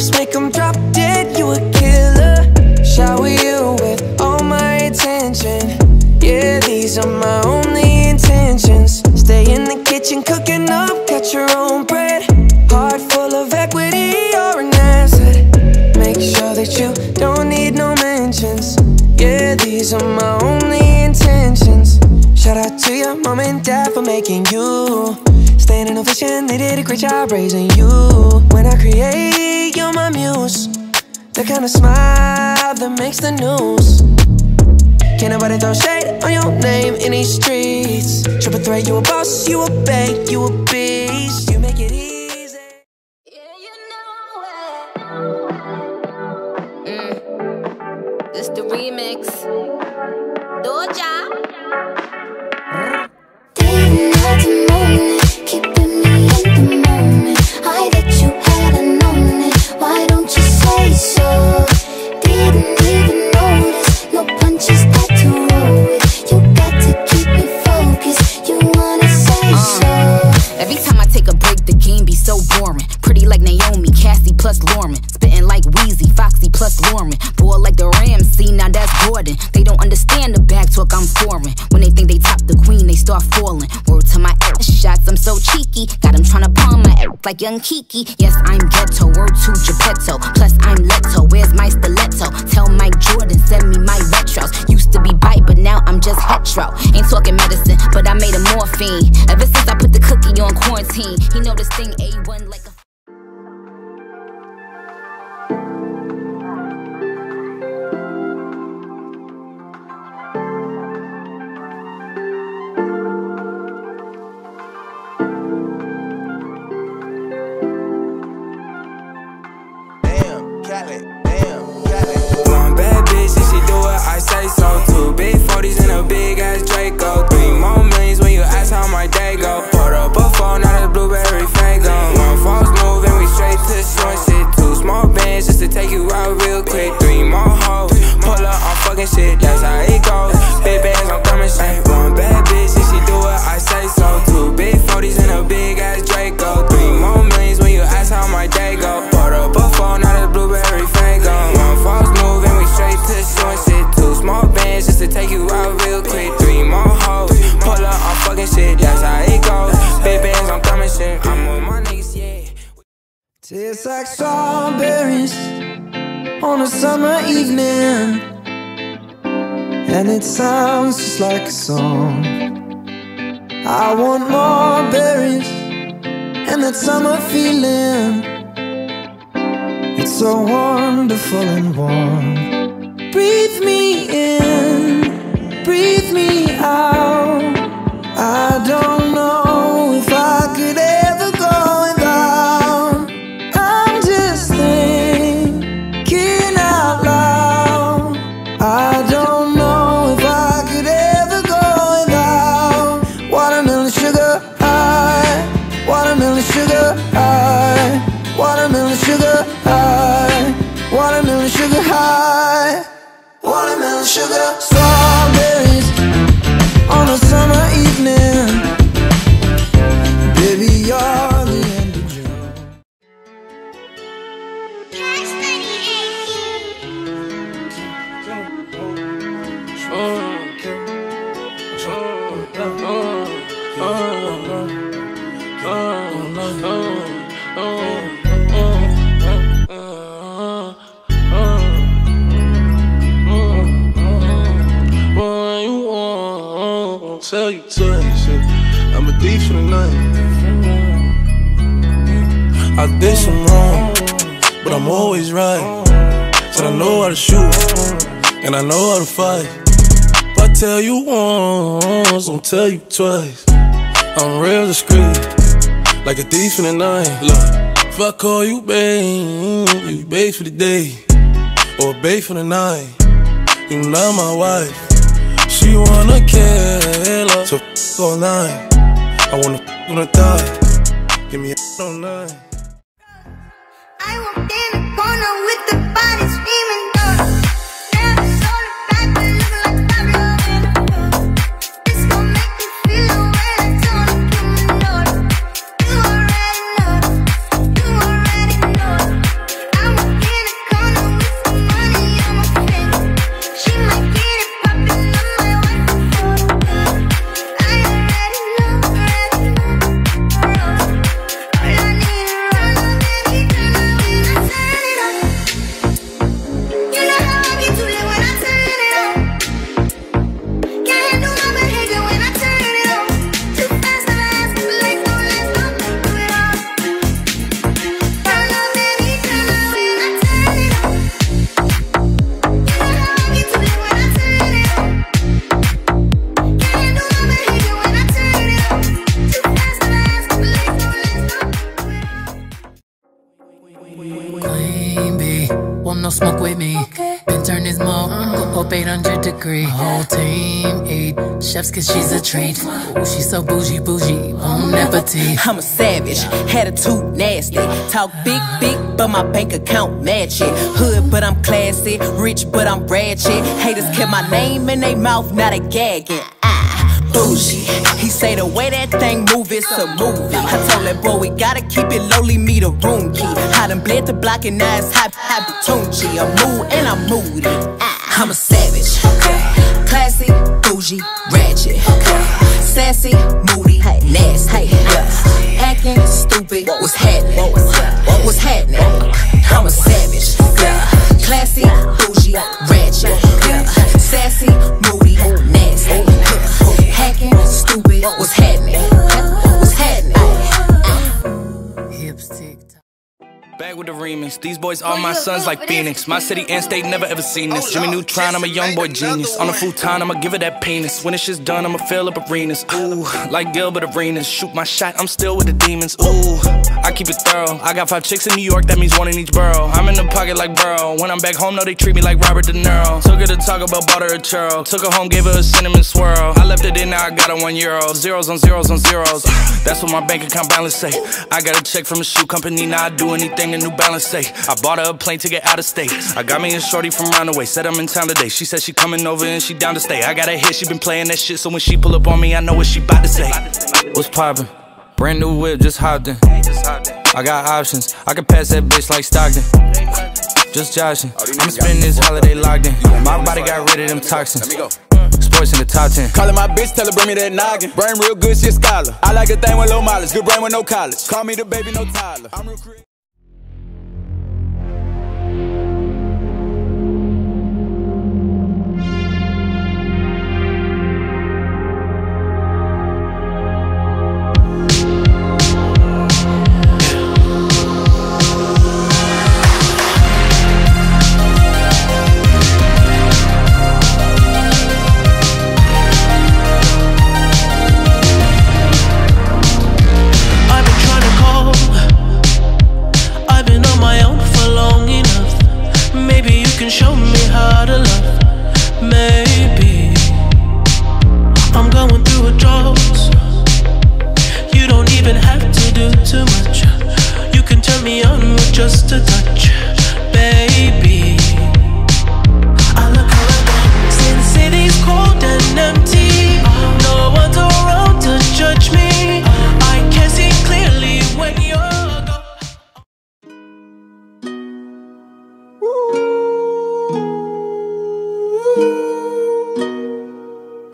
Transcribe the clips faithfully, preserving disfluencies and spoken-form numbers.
just make them drop dead, you a killer. Shower you with all my attention. Yeah, these are my only intentions. Stay in the kitchen, cooking up, cut your own bread. Heart full of equity, you're an asset. Make sure that you don't need no mentions. Yeah, these are my only intentions. Shout out to your mom and dad for making you stand in a vision, they did a great job raising you. When I create, you're my muse, the kind of smile that makes the news. Can't nobody throw shade on your name in these streets. Triple threat, you a boss, you a bank, you a beast. You make it easy. Yeah, you know it. Mm. This the remix. Doja. Didn't have to know it. They don't understand the back talk, I'm foreign. When they think they top the queen, they start falling. Word to my ass shots, I'm so cheeky. Got them tryna palm my ass like young Kiki. Yes, I'm ghetto, word to Geppetto. Plus I'm Leto, where's my stiletto? Tell Mike Jordan, send me my retros. Used to be bite, but now I'm just hetero. Ain't talking medicine, but I made a morphine. Ever since I put the cookie on quarantine, he know this thing A one like a... Tastes like strawberries on a summer evening, and it sounds just like a song. I want more berries and that summer feeling. It's so wonderful and warm. Breathe me in, breathe me out. I don't know if I could ever. Tell you to shit. I'm a thief for the night. I did some wrong, but I'm always right. Said I know how to shoot, and I know how to fight. If I tell you once, I'll tell you twice. I'm real discreet, like a thief in the night. Look, if I call you babe, you babe for the day, or babe for the night. You not my wife. She wanna kill her, so f*** all night. I wanna f*** on her thigh, give me a f*** all night. I walked in the corner with the body screaming down. Never saw the back, but looking like Pablo. This gon' make me feel the way I don't give me no. You already know, you already know. I no smoke with me. Okay. Then turn this mo mm, up eight hundred degree. My whole team eat chefs cause she's a treat. Ooh, she's so bougie, bougie, bon appetit. I'm a savage, attitude nasty. Talk big, big, but my bank account match it. Hood, but I'm classy. Rich, but I'm ratchet. Haters kept my name in their mouth, not a gagging. Bougie. He say the way that thing move, it's a movie. I told that boy we gotta keep it lowly, me the room key. I done bled the block and now it's hot, hot Tunchi. I mood and I'm moody. I'm a savage, okay. Classy, bougie, ratchet, okay. Sassy, moody, hey, nasty, yeah. Acting stupid, what was happening? What was happening? I'm a savage, yeah. Classy, bougie, ratchet, yeah. Sassy, moody, nasty. Hacking, stupid, what's happening? What's happening? Hips tick tock. Back with the remix. These boys are my sons like Phoenix. My city and state never ever seen this. Jimmy Neutron, I'm a young boy genius. On a futon, I'ma give her that penis. When it's just done, I'ma fill up arenas. Ooh, like Gilbert Arenas. Shoot my shot, I'm still with the demons. Ooh, I keep it thorough. I got five chicks in New York, that means one in each borough. I'm in the pocket like Burrow. When I'm back home, no, they treat me like Robert De Niro. Took her to Taco Bell, bought her a churl. Took her home, gave her a cinnamon swirl. I left it in, now I got a one euro. Zeros on zeros on zeros. That's what my bank account balance say. I got a check from a shoe company, now I do anything a New Balance say. I bought her a plane to get out of state. I got me a shorty from Runaway, said I'm in town today. She said she coming over and she down to stay. I got a hit, she been playing that shit, so when she pull up on me, I know what she bout to say. What's poppin'? Brand new whip, just hopped in. I got options, I can pass that bitch like Stockton. Just joshin', I'ma spend this holiday locked in. My body got rid of them toxins. Sports in the top ten. Callin' my bitch, tell her bring me that noggin. Brain real good, she a scholar. I like a thing with low mileage, good brain with no college. Call me the baby, no Tyler. I'm real creative. Just a touch, baby. I look around, since city's cold and empty. No one's around to judge me. I can see clearly when you're gone.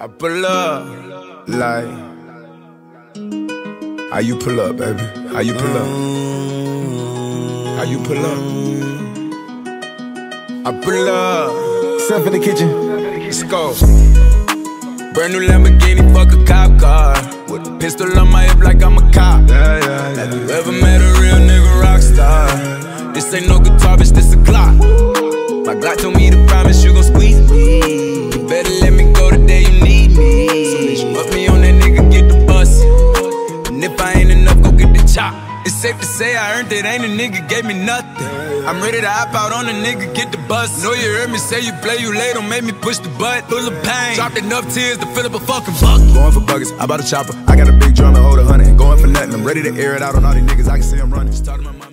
I pull up, like, how you pull up, baby? How you pull up? How you pull up? I pull up. Step in the kitchen. Let's go. Brand new Lamborghini, fuck a cop car. With a pistol on my hip like I'm a cop. Yeah, yeah, yeah. Have you ever met a real nigga rock star? This ain't no guitar, bitch, this a Glock. My Glock told me to promise you gon' squeeze me. You better let me go the day you need me. So bitch, buff me on that nigga, get the bus. And if I ain't enough, go get the chop. It's safe to say I earned it, ain't a nigga gave me nothing. I'm ready to hop out on a nigga, get the bus. Know you heard me say you play, you late, don't make me push the butt. Full of pain, dropped enough tears to fill up a fucking bucket. Going for buggers, I bought a chopper, I got a big drum and hold a hundred. Going for nothing, I'm ready to air it out on all these niggas, I can see I'm running. Just talking my mind.